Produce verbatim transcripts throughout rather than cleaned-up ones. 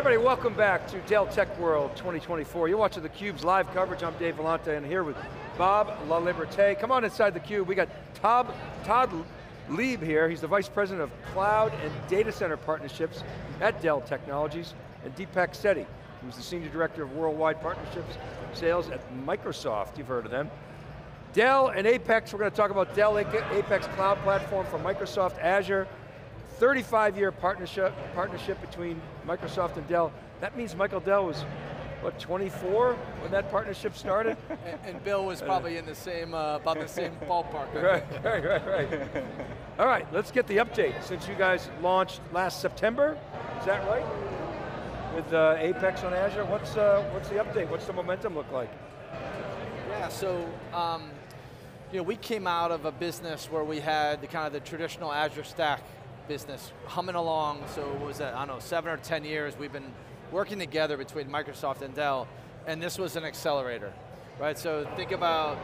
Everybody, welcome back to Dell Tech World twenty twenty-four. You're watching theCUBE's live coverage. I'm Dave Vellante, and here with Bob LaLiberte. Come on inside theCUBE. We got Todd, Todd Lieb here. He's the Vice President of Cloud and Data Center Partnerships at Dell Technologies, and Deepak Setty, who's the Senior Director of Worldwide Partnerships Sales at Microsoft. You've heard of them. Dell and Apex, we're going to talk about Dell Apex Cloud Platform from Microsoft Azure. thirty-five year partnership, partnership between Microsoft and Dell. That means Michael Dell was, what, twenty-four when that partnership started? and, and Bill was probably in the same, uh, about the same ballpark. Right, right, right, right. All right, let's get the update since you guys launched last September, is that right? With uh, Apex on Azure, what's, uh, what's the update? What's the momentum look like? Yeah, so, um, you know, we came out of a business where we had the kind of the traditional Azure Stack business humming along, so what was that, I don't know, seven or ten years we've been working together between Microsoft and Dell, and this was an accelerator, right? So think about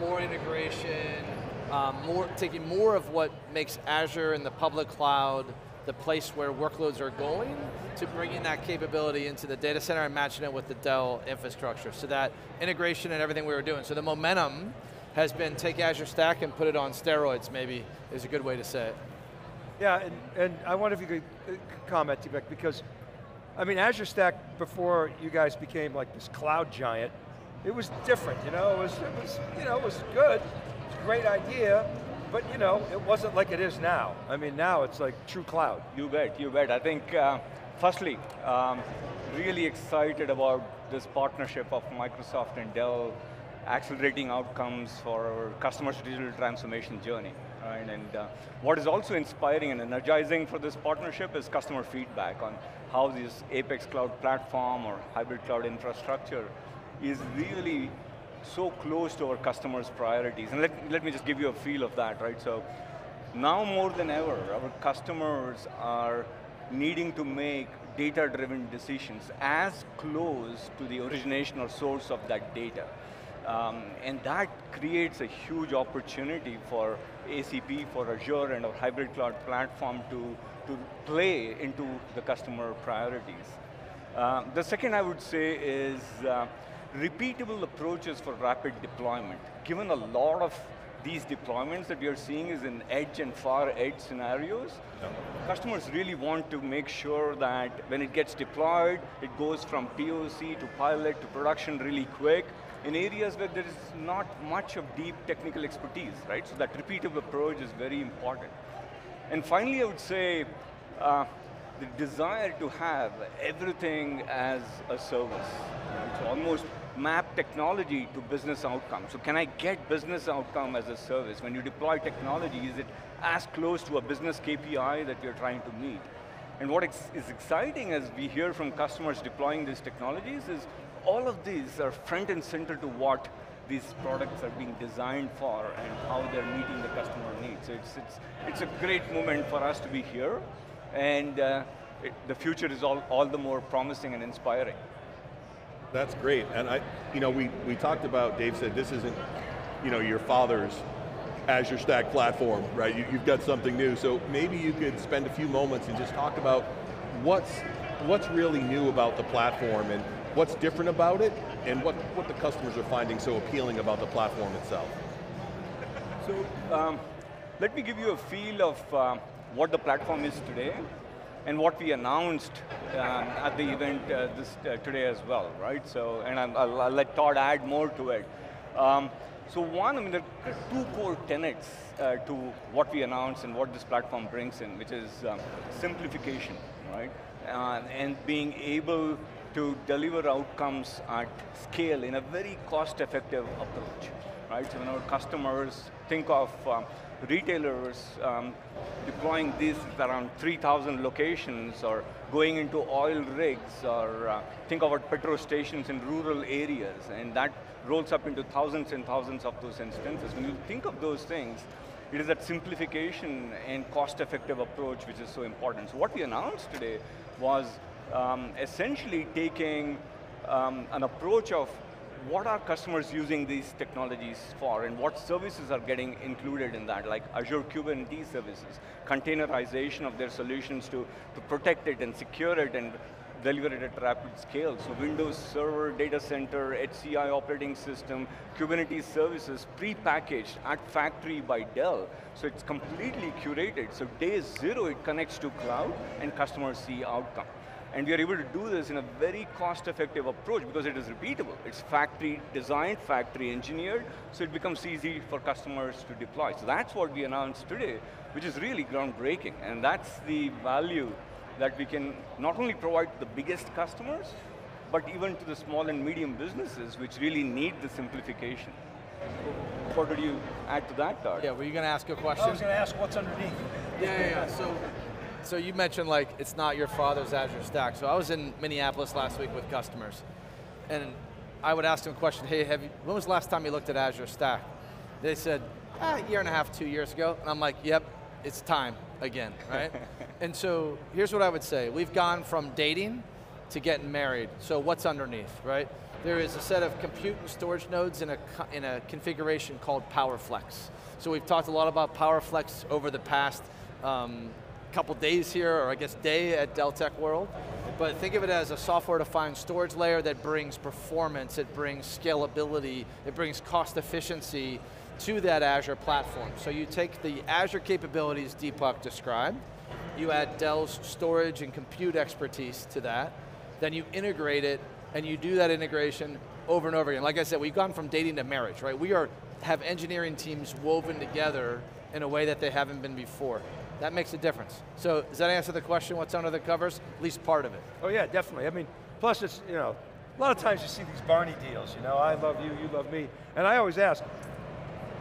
more integration, um, more taking more of what makes Azure and the public cloud the place where workloads are going, to bringing that capability into the data center and matching it with the Dell infrastructure. So that integration and everything we were doing. So the momentum has been take Azure Stack and put it on steroids, maybe, is a good way to say it. Yeah, and, and I wonder if you could comment, Deepak, because, I mean, Azure Stack, before you guys became like this cloud giant, it was different, you know? It was, it was, you know, it was good, it's a great idea, but you know, it wasn't like it is now. I mean, now it's like true cloud. You bet, you bet. I think, uh, firstly, um, really excited about this partnership of Microsoft and Dell accelerating outcomes for our customers' digital transformation journey. Right? And uh, what is also inspiring and energizing for this partnership is customer feedback on how this Apex Cloud Platform or hybrid cloud infrastructure is really so close to our customers' priorities. And let, let me just give you a feel of that, right? So now more than ever, our customers are needing to make data-driven decisions as close to the origination or source of that data. Um, and that creates a huge opportunity for A C P, for Azure, and our hybrid cloud platform to, to play into the customer priorities. Uh, the second I would say is uh, repeatable approaches for rapid deployment. Given a lot of these deployments that we are seeing is in edge and far edge scenarios, yeah. Customers really want to make sure that when it gets deployed, it goes from P O C to pilot to production really quick, in areas where there is not much of deep technical expertise, right? So that repeatable approach is very important. And finally, I would say, uh, the desire to have everything as a service. Right? So almost map technology to business outcome. So can I get business outcome as a service? When you deploy technology, is it as close to a business K P I that you're trying to meet? And what ex is exciting as we hear from customers deploying these technologies is all of these are front and center to what these products are being designed for and how they're meeting the customer needs. It's, it's, it's a great moment for us to be here, and uh, it, the future is all, all the more promising and inspiring. That's great, and I, you know, we, we talked about, Dave said, this isn't, you know, your father's Azure Stack platform, right? You, you've got something new, so maybe you could spend a few moments and just talk about what's, what's really new about the platform, and what's different about it, and what, what the customers are finding so appealing about the platform itself. So, um, let me give you a feel of uh, what the platform is today, and what we announced uh, at the event uh, this, uh, today as well, right? So, and I'm, I'll, I'll let Todd add more to it. Um, so one, I mean, there are two core tenets uh, to what we announced and what this platform brings in, which is um, simplification, right? Uh, and being able to deliver outcomes at scale in a very cost-effective approach, right? So when our customers think of um, retailers um, deploying these around three thousand locations or going into oil rigs or uh, think about petrol stations in rural areas, and that rolls up into thousands and thousands of those instances. When you think of those things, it is that simplification and cost-effective approach which is so important. So what we announced today was Um, essentially taking um, an approach of what are customers using these technologies for and what services are getting included in that, like Azure Kubernetes services, containerization of their solutions to, to protect it and secure it and deliver it at rapid scale. So Windows Server, Data Center, H C I operating system, Kubernetes services, pre-packaged at factory by Dell. So it's completely curated. So day zero, it connects to cloud and customers see outcome. And we are able to do this in a very cost-effective approach because it is repeatable. It's factory designed, factory engineered, so it becomes easy for customers to deploy. So that's what we announced today, which is really groundbreaking. And that's the value that we can not only provide to the biggest customers, but even to the small and medium businesses, which really need the simplification. What did you add to that, Todd? Yeah, were you going to ask a question? I was going to ask what's underneath. Yeah, yeah, yeah. So, so you mentioned like, it's not your father's Azure Stack. So I was in Minneapolis last week with customers, and I would ask them a question, hey, have you, when was the last time you looked at Azure Stack? They said, ah, a year and a half, two years ago. And I'm like, yep, it's time again, right? And so here's what I would say. We've gone from dating to getting married. So what's underneath, right? There is a set of compute and storage nodes in a, in a configuration called PowerFlex. So we've talked a lot about PowerFlex over the past um, couple days here, or I guess day at Dell Tech World. But think of it as a software-defined storage layer that brings performance, it brings scalability, it brings cost efficiency to that Azure platform. So you take the Azure capabilities Deepak described, you add Dell's storage and compute expertise to that, then you integrate it, and you do that integration over and over again. Like I said, we've gone from dating to marriage, right? We are, have engineering teams woven together in a way that they haven't been before. That makes a difference. So does that answer the question, what's under the covers? At least part of it. Oh yeah, definitely. I mean, plus it's, you know, a lot of times you see these Barney deals, you know, I love you, you love me. And I always ask,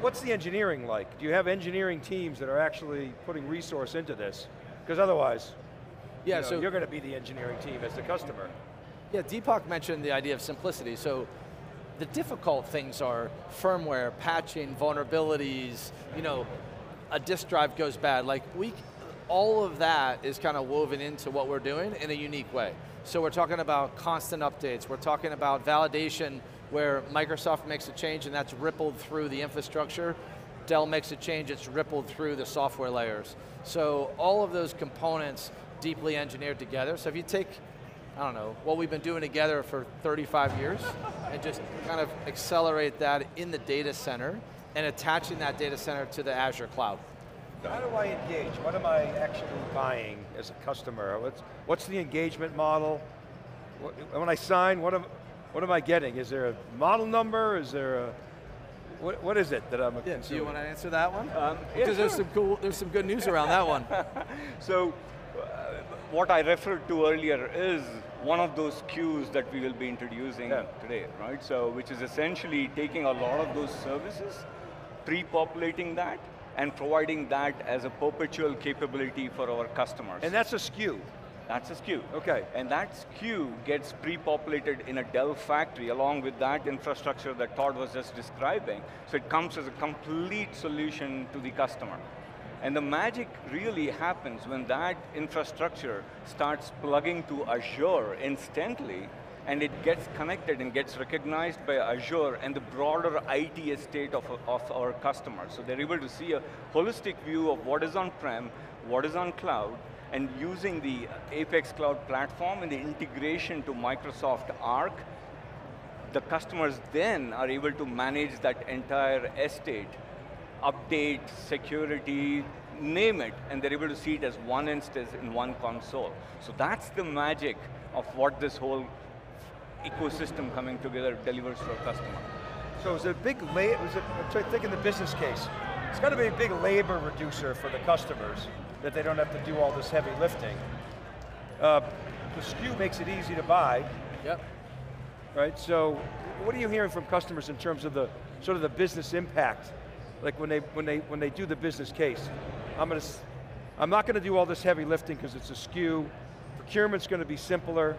what's the engineering like? Do you have engineering teams that are actually putting resource into this? Because otherwise, yeah, you know, so you're going to be the engineering team as the customer. Yeah, Deepak mentioned the idea of simplicity. So the difficult things are firmware, patching, vulnerabilities, you know, a disk drive goes bad. Like we, all of that is kind of woven into what we're doing in a unique way. So we're talking about constant updates. We're talking about validation where Microsoft makes a change and that's rippled through the infrastructure. Dell makes a change, it's rippled through the software layers. So all of those components deeply engineered together. So if you take, I don't know, what we've been doing together for thirty-five years and just kind of accelerate that in the data center and attaching that data center to the Azure cloud. How do I engage? What am I actually buying as a customer? What's, what's the engagement model? What, when I sign, what am, what am I getting? Is there a model number? Is there a, what, what is it that I'm a yeah, consumer? Do you want to answer that one? Um, because yeah, there's, sure. some cool, there's some good news around that one. So, uh, what I referred to earlier is one of those cues that we will be introducing yeah. today, right? So, which is essentially taking a lot of those services, pre-populating that, and providing that as a perpetual capability for our customers. And that's a S K U. That's a S K U. Okay. And that S K U gets pre-populated in a Dell factory along with that infrastructure that Todd was just describing. So it comes as a complete solution to the customer. And the magic really happens when that infrastructure starts plugging to Azure instantly, and it gets connected and gets recognized by Azure and the broader I T estate of, of our customers. So they're able to see a holistic view of what is on-prem, what is on cloud, and using the Apex Cloud platform and the integration to Microsoft Arc, the customers then are able to manage that entire estate, update, security, name it, and they're able to see it as one instance in one console. So that's the magic of what this whole ecosystem coming together delivers to our customer. So is it a big labor, I'm trying to think in the business case, it's got to be a big labor reducer for the customers that they don't have to do all this heavy lifting. Uh, the S K U makes it easy to buy. Yep. Right, so what are you hearing from customers in terms of the, sort of the business impact? Like when they, when they, when they do the business case, I'm, gonna, I'm not going to do all this heavy lifting because it's a S K U, procurement's going to be simpler,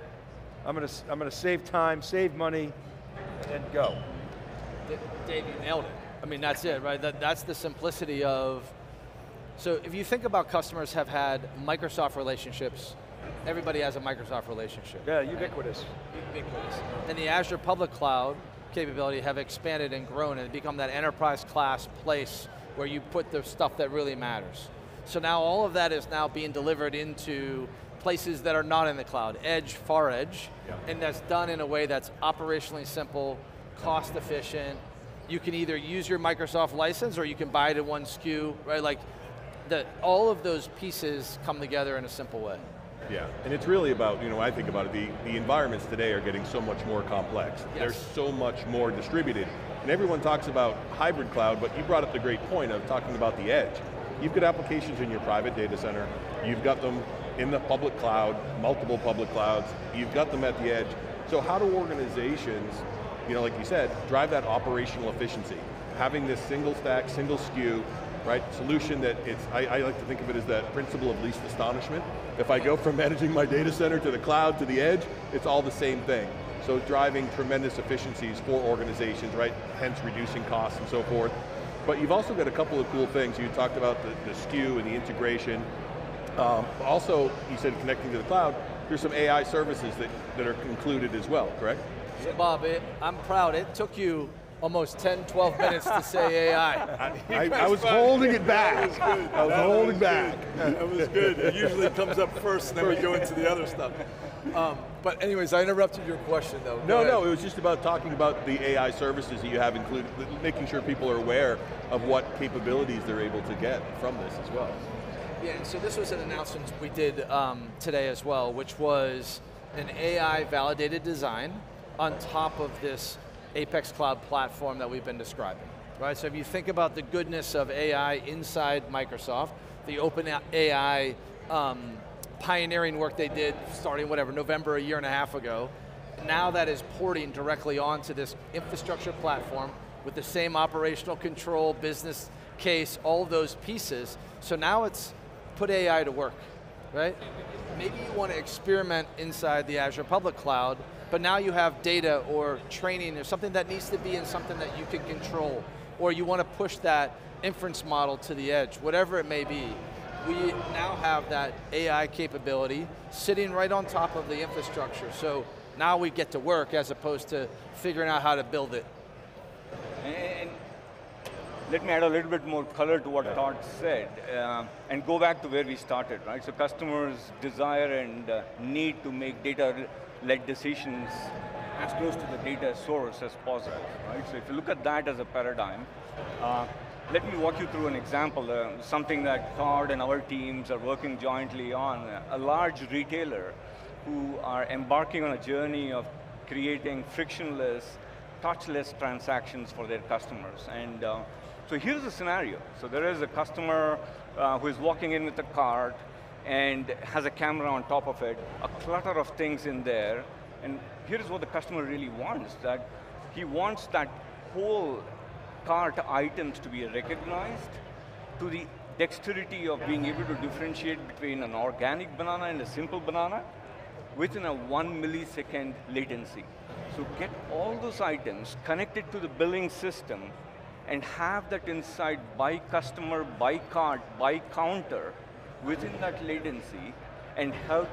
I'm going to, I'm going to save time, save money, and go. Dave, you nailed it. I mean, that's it, right? That, that's the simplicity of, so if you think about customers have had Microsoft relationships, everybody has a Microsoft relationship. Yeah, ubiquitous. Right? Ubiquitous. And the Azure Public Cloud capability have expanded and grown and become that enterprise class place where you put the stuff that really matters. So now all of that is now being delivered into places that are not in the cloud, edge, far edge, yeah. and that's done in a way that's operationally simple, cost efficient. You can either use your Microsoft license or you can buy it in one S K U, right? Like, the, all of those pieces come together in a simple way. Yeah, and it's really about, you know, I think about it, the, the environments today are getting so much more complex. Yes. They're so much more distributed. And everyone talks about hybrid cloud, but you brought up the great point of talking about the edge. You've got applications in your private data center, you've got them in the public cloud, multiple public clouds, you've got them at the edge. So how do organizations, you know, like you said, drive that operational efficiency? Having this single stack, single S K U, right, solution that it's, I, I like to think of it as that principle of least astonishment. If I go from managing my data center to the cloud to the edge, it's all the same thing. So driving tremendous efficiencies for organizations, right, hence reducing costs and so forth. But you've also got a couple of cool things. You talked about the, the S K U and the integration. Um, also, you said connecting to the cloud, there's some A I services that, that are included as well, correct? So Bob, it, I'm proud, it took you almost ten, twelve minutes to say A I. I, I, I was holding it back. Was I was that holding was back. That was good. It usually comes up first, and then we go into the other stuff. Um, but anyways, I interrupted your question though. No, no, it was just about talking about the A I services that you have included, making sure people are aware of what capabilities they're able to get from this as well. Yeah, and so this was an announcement we did um, today as well, which was an A I validated design on top of this Apex Cloud platform that we've been describing, right? So if you think about the goodness of A I inside Microsoft, the open A I um, pioneering work they did starting, whatever, November a year and a half ago, now that is porting directly onto this infrastructure platform with the same operational control, business case, all those pieces. So now it's put A I to work, right? Maybe you want to experiment inside the Azure Public Cloud, but now you have data or training or something that needs to be in something that you can control, or you want to push that inference model to the edge, whatever it may be. We now have that A I capability sitting right on top of the infrastructure, so now we get to work as opposed to figuring out how to build it. And let me add a little bit more color to what Todd said, uh, and go back to where we started, right? So customers desire and uh, need to make data-led decisions as close to the data source as possible, right? So if you look at that as a paradigm, uh, let me walk you through an example, uh, something that Todd and our teams are working jointly on. A large retailer who are embarking on a journey of creating frictionless, touchless transactions for their customers. and. Uh, So here's the scenario. So there is a customer uh, who is walking in with a cart and has a camera on top of it, a clutter of things in there, and here's what the customer really wants, that he wants that whole cart items to be recognized to the dexterity of being able to differentiate between an organic banana and a simple banana within a one millisecond latency. So get all those items connected to the billing system and have that insight by customer, by cart, by counter, within that latency, and help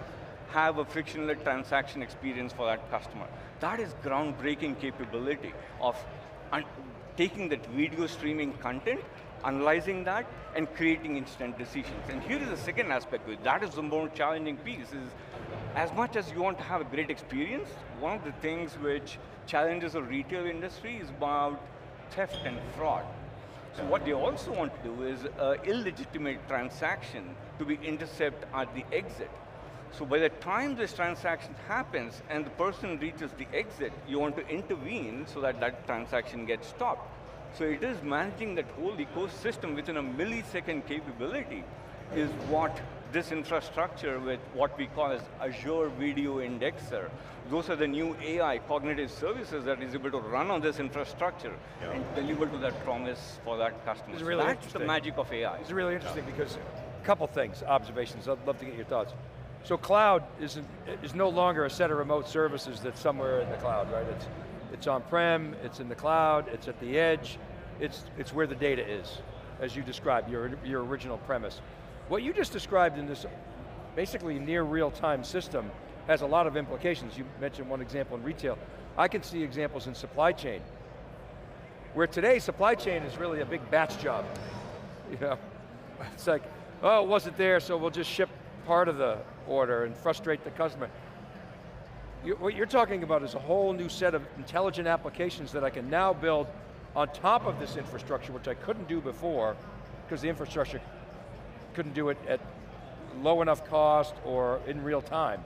have a frictionless transaction experience for that customer. That is groundbreaking capability of taking that video streaming content, analyzing that, and creating instant decisions. And here is the second aspect of it. That is the more challenging piece, is as much as you want to have a great experience, one of the things which challenges the retail industry is about theft and fraud. So what they also want to do is uh, illegitimate transaction to be intercepted at the exit. So by the time this transaction happens and the person reaches the exit, you want to intervene so that that transaction gets stopped. So it is managing that whole ecosystem within a millisecond capability is what this infrastructure with what we call as Azure Video Indexer. Those are the new A I cognitive services that is able to run on this infrastructure yeah. and deliver to that promise for that customer. It's really That's the magic of A I. It's really interesting yeah. because a couple things, observations, I'd love to get your thoughts. So cloud is, is no longer a set of remote services that's somewhere in the cloud, right? It's, it's on-prem, it's in the cloud, it's at the edge, it's, it's where the data is, as you described, your, your original premise. What you just described in this basically near real-time system has a lot of implications. You mentioned one example in retail. I can see examples in supply chain, where today supply chain is really a big batch job. You know, it's like, oh, it wasn't there, so we'll just ship part of the order and frustrate the customer. You, what you're talking about is a whole new set of intelligent applications that I can now build on top of this infrastructure, which I couldn't do before, because the infrastructure couldn't do it at low enough cost or in real time.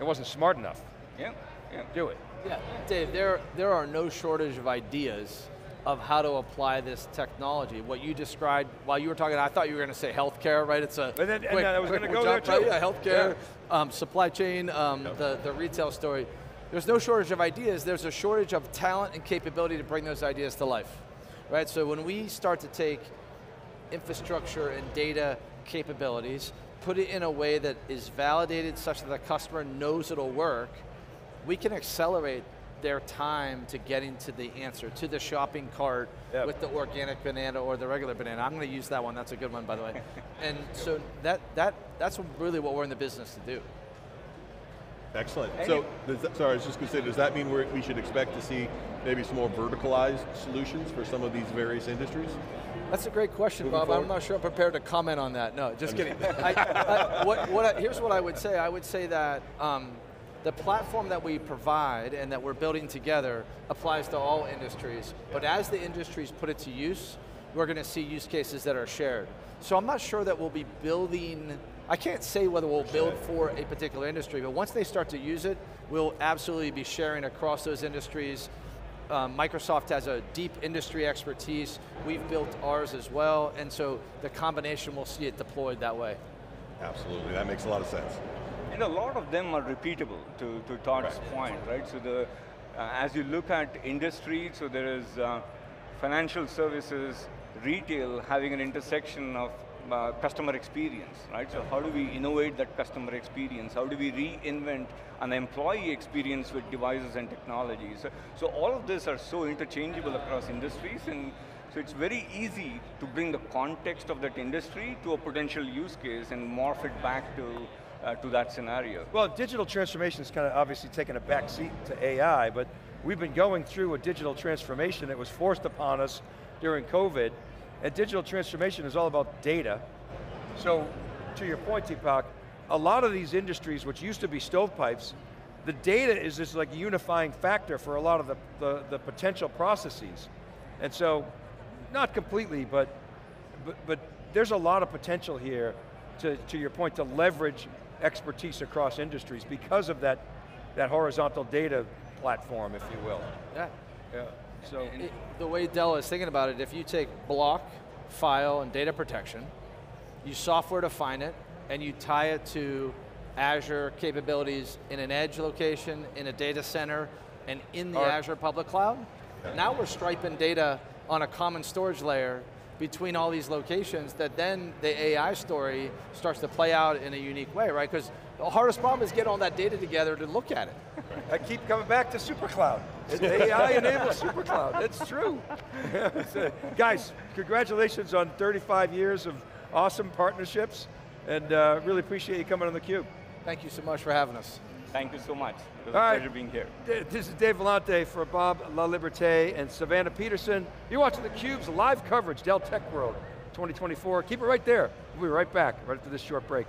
It wasn't smart enough. Yeah, yeah. Do it. Yeah, Dave, there, there are no shortage of ideas of how to apply this technology. What you described, while you were talking, I thought you were going to say healthcare, right? It's a and then, quick, and I was quick, quick go jump, there too. Right? Yeah, healthcare, yeah. Um, supply chain, um, no. the, the retail story. There's no shortage of ideas, there's a shortage of talent and capability to bring those ideas to life. Right, so when we start to take infrastructure and data capabilities, put it in a way that is validated such that the customer knows it'll work, we can accelerate their time to getting to the answer, to the shopping cart yep. with the organic banana or the regular banana. I'm going to use that one, that's a good one by the way. And so that, that, that's really what we're in the business to do. Excellent, and so, does that, sorry, I was just going to say, does that mean we're, we should expect to see maybe some more verticalized solutions for some of these various industries? That's a great question, Moving Bob. Forward? I'm not sure I'm prepared to comment on that. No, just I'm kidding. I, I, what, what I, here's what I would say. I would say that um, the platform that we provide and that we're building together applies to all industries, but as the industries put it to use, we're going to see use cases that are shared. So I'm not sure that we'll be building, I can't say whether we'll build for a particular industry, but once they start to use it, we'll absolutely be sharing across those industries. Um, Microsoft has a deep industry expertise, we've built ours as well, and so the combination, we'll see it deployed that way. Absolutely, that makes a lot of sense. And a lot of them are repeatable, to, to Todd's right. point, right? So the, uh, as you look at industry, so there is uh, financial services, retail, having an intersection of uh, customer experience, right? So how do we innovate that customer experience? How do we reinvent an employee experience with devices and technologies? So, so all of this are so interchangeable across industries, and so it's very easy to bring the context of that industry to a potential use case and morph it back to Uh, to that scenario. Well, digital transformation is kind of obviously taken a back seat to A I, but we've been going through a digital transformation that was forced upon us during COVID, and digital transformation is all about data. So, to your point, Deepak, a lot of these industries, which used to be stovepipes, the data is this like unifying factor for a lot of the, the, the potential processes. And so, not completely, but, but, but there's a lot of potential here, to, to your point, to leverage expertise across industries because of that, that horizontal data platform, if you will. Yeah. Yeah. So it, the way Dell is thinking about it, if you take block, file, and data protection, you software define it, and you tie it to Azure capabilities in an edge location, in a data center, and in the Arc. Azure public cloud, yeah. Now we're striping data on a common storage layer between all these locations, that then the A I story starts to play out in a unique way, right? Because the hardest problem is getting all that data together to look at it. I keep coming back to SuperCloud. A I enables SuperCloud, that's true. So, guys, congratulations on thirty-five years of awesome partnerships, and uh, really appreciate you coming on theCUBE. Thank you so much for having us. Thank you so much, it was all a pleasure right. being here. This is Dave Vellante for Bob LaLiberte and Savannah Peterson. You're watching theCUBE's live coverage, Dell Tech World twenty twenty-four. Keep it right there, we'll be right back, right after this short break.